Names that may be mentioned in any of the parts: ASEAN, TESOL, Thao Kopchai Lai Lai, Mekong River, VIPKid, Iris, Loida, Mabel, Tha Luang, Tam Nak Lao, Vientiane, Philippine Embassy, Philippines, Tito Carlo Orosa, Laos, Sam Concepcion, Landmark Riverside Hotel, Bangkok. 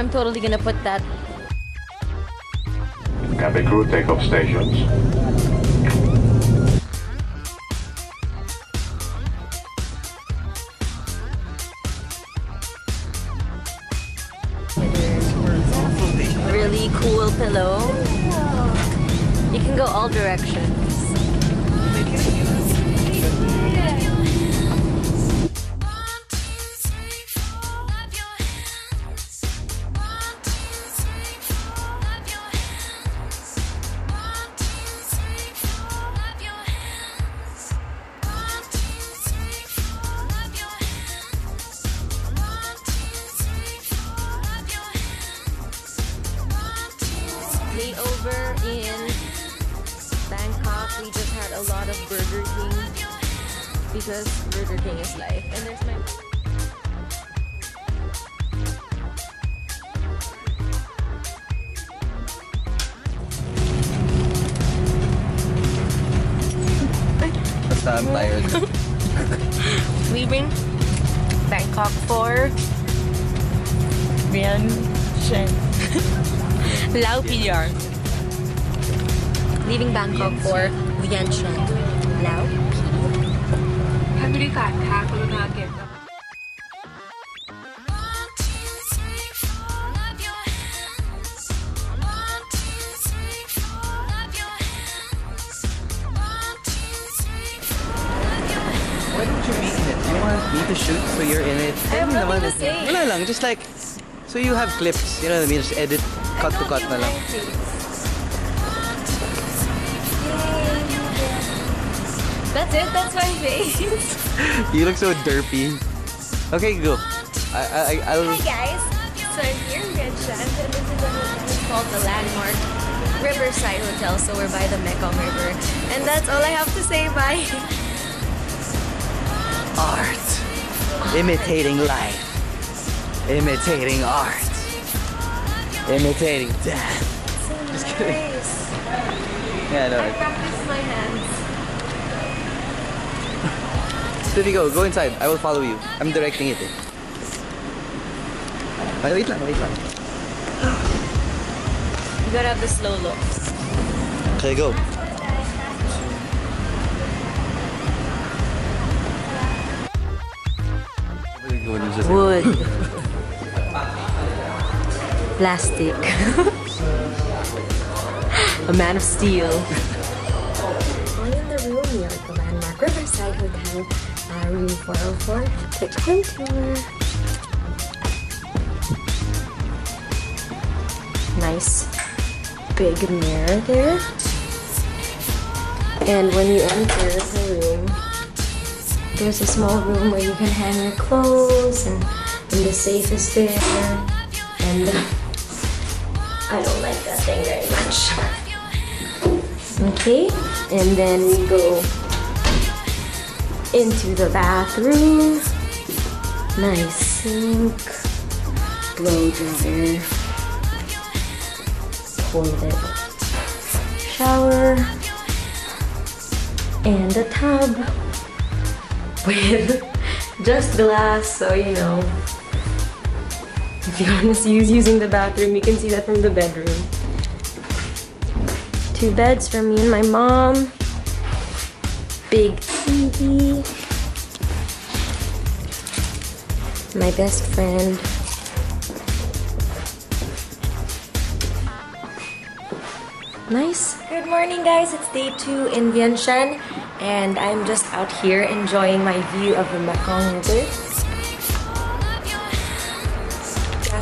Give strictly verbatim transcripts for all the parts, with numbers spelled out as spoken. I'm totally gonna put that. Cabin crew, take off stations. Really cool pillow. You can go all directions. Over in Bangkok, we just had a lot of Burger King because Burger King is life. And there's my I'm tired. Leaving Bangkok for Vientiane. Lao P D R. Leaving Bangkok for Vientiane. Lao P D R. Why don't you be in it? You want me to shoot so you're in it? I have nothing to say. Wala lang, just like, so you have clips, you know what I mean? Just edit. Cut to cut na lang. That's it, that's my face. You look so derpy. Okay, go. I, I, I'll... Hi guys, so I'm here in Vientiane and this is a hotel called the Landmark Riverside Hotel, so we're by the Mekong River. And that's all I have to say, bye. Art. Art. Imitating life. Imitating art. Imitating death. So nice. Just kidding. Yeah, I know. I practiced my hands. There you go. Go inside. I will follow you. I'm directing it. Wait lang, wait lang. You gotta have the slow look. Okay, go. Wood. Plastic. A man of steel. I'm in the room here at the Landmark Riverside Hotel, uh, room four oh four. Take a room tour. Nice big mirror there. And when you enter the room, there's a small room where you can hang your clothes, and, and the safe is there. And uh, I don't like that thing very much. Okay, and then we go into the bathroom. Nice sink, blow dryer, toilet, shower, and a tub with just glass, so you know. If you want to use using the bathroom, you can see that from the bedroom. Two beds for me and my mom. Big T V. My best friend. Nice. Good morning, guys. It's day two in Vientiane, and I'm just out here enjoying my view of the Mekong River.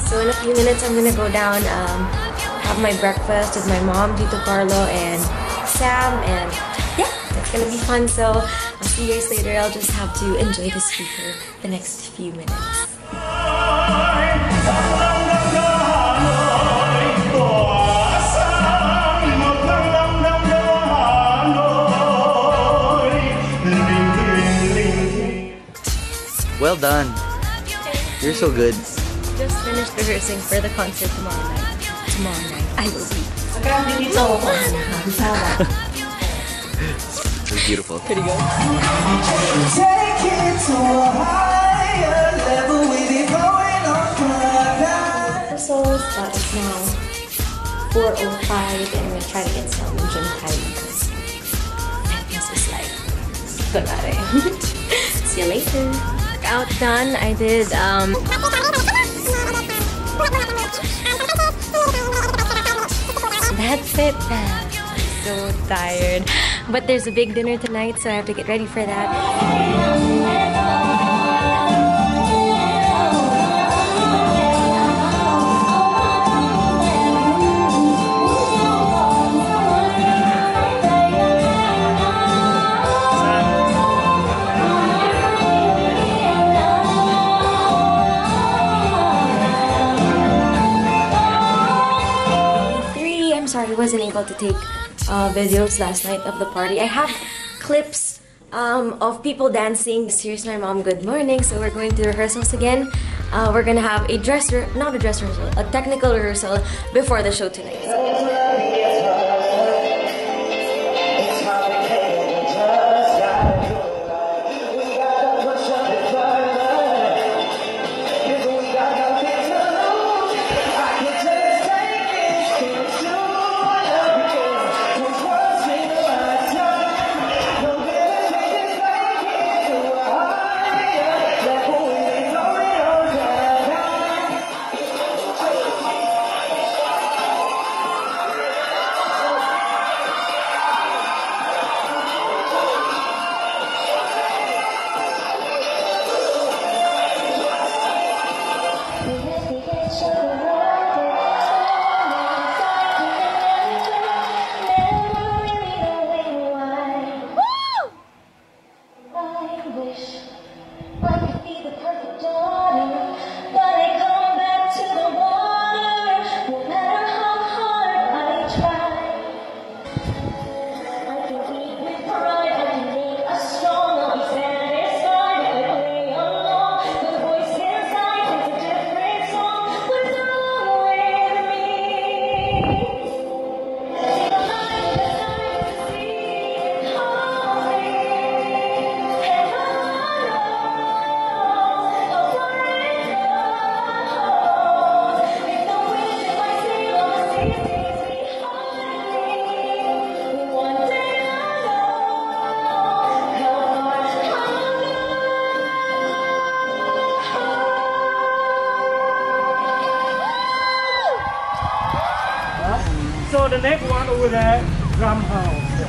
So in a few minutes, I'm gonna go down, um, have my breakfast with my mom, Tito Carlo, and Sam, and yeah, it's gonna be fun. So I'll see you guys later. I'll just have to enjoy this view for the next few minutes. Well done. You're so good. Just finished rehearsing for the concert tomorrow night. Tomorrow night, I will be. It's beautiful. Pretty good. Take it to a higher level with it going on. So It's now four oh five and I'm going to try to get some gym time because fitness is like, kunwari. See you later. Workout done. I did um, that's it. I'm so tired. But there's a big dinner tonight, so I have to get ready for that. Sorry, I wasn't able to take uh, videos last night of the party. I have clips um, of people dancing. Here's my mom, good morning. So we're going to rehearsals again. Uh, we're gonna have a dress, re not a dress rehearsal, a technical rehearsal before the show tonight. The next one over there, drum house.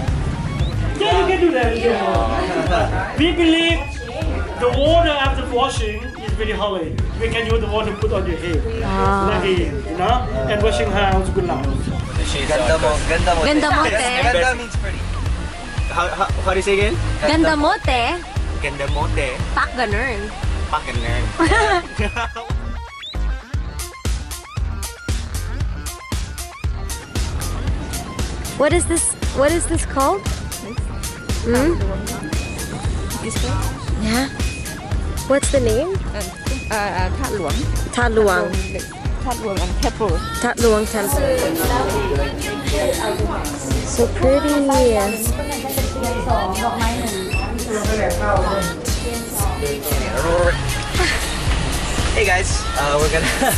Yeah, you can do that. Yeah. We believe the water after washing is very holy. We can use the water to put on your head, ah. Like here, you know. And washing house, good luck. Ganda mote. Ganda mote. Ganda means pretty. How, how, how do you say again? Ganda mote. Ganda mote. Pak ganern. Pak ganern. What is this? What is this called? Mm? Yeah. What's the name? Uh, Tha Luang. Tha Luang. Tha Luang Temple. Tha Luang Temple. So pretty. Hey guys, uh, we're gonna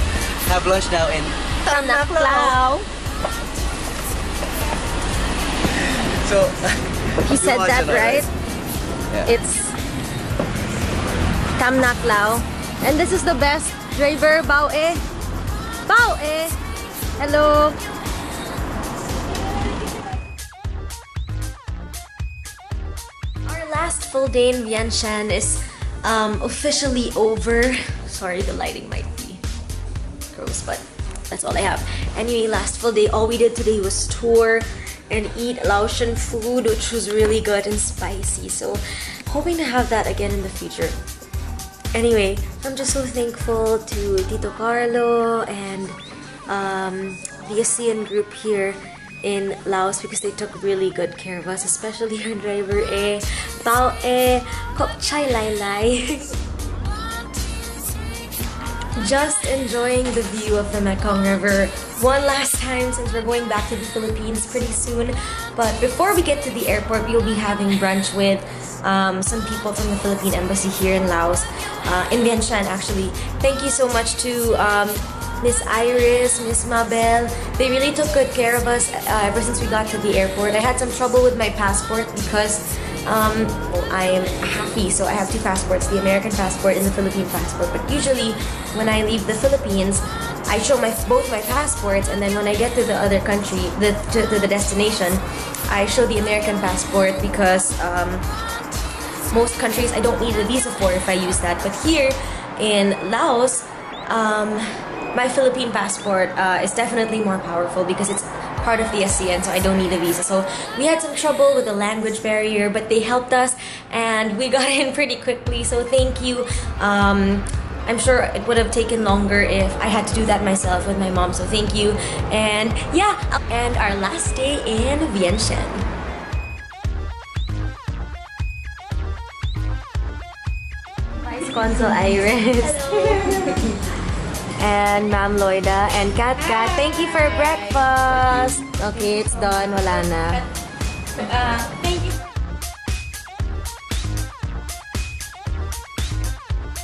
have lunch now in Tam Nak Lao. So, he said that, right? Yeah. It's Tam Nak Lao. And this is the best driver, Bao E. Bao E! Hello! Our last full day in Vientiane is um, officially over. Sorry, the lighting might be gross, but that's all I have. Anyway, last full day, all we did today was tour and eat Laotian food, which was really good and spicy. So hoping to have that again in the future. Anyway, I'm just so thankful to Tito Carlo and um, the ASEAN group here in Laos because they took really good care of us, especially our driver eh, Thao Kopchai Lai Lai. Just enjoying the view of the Mekong River one last time since we're going back to the Philippines pretty soon. But before we get to the airport, we'll be having brunch with um, some people from the Philippine Embassy here in Laos, uh, in Vientiane actually. Thank you so much to um, Miss Iris, Miss Mabel. They really took good care of us uh, ever since we got to the airport. I had some trouble with my passport because um, I am happy, so I have two passports, the American passport and the Philippine passport. But usually, when I leave the Philippines, I show my both my passports, and then when I get to the other country, the, to, to the destination, I show the American passport because um, most countries I don't need a visa for if I use that. But here in Laos, um, my Philippine passport uh, is definitely more powerful because it's part of the ASEAN, so I don't need a visa. So we had some trouble with the language barrier, but they helped us and we got in pretty quickly, so thank you. Um, I'm sure it would have taken longer if I had to do that myself with my mom, so thank you. And yeah, and our last day in Vientiane. Vice Consul Iris. Hello. And Ma'am Loida and Kat Kat, thank you for breakfast. Okay, it's done. Wala na. Uh, thank you.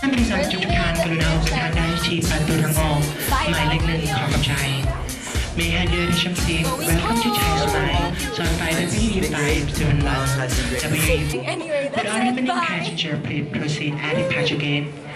May I do welcome to Child's Mind. So I'm five really five to unlock W. Anyway, that's it. Bye. Please proceed at the patch again.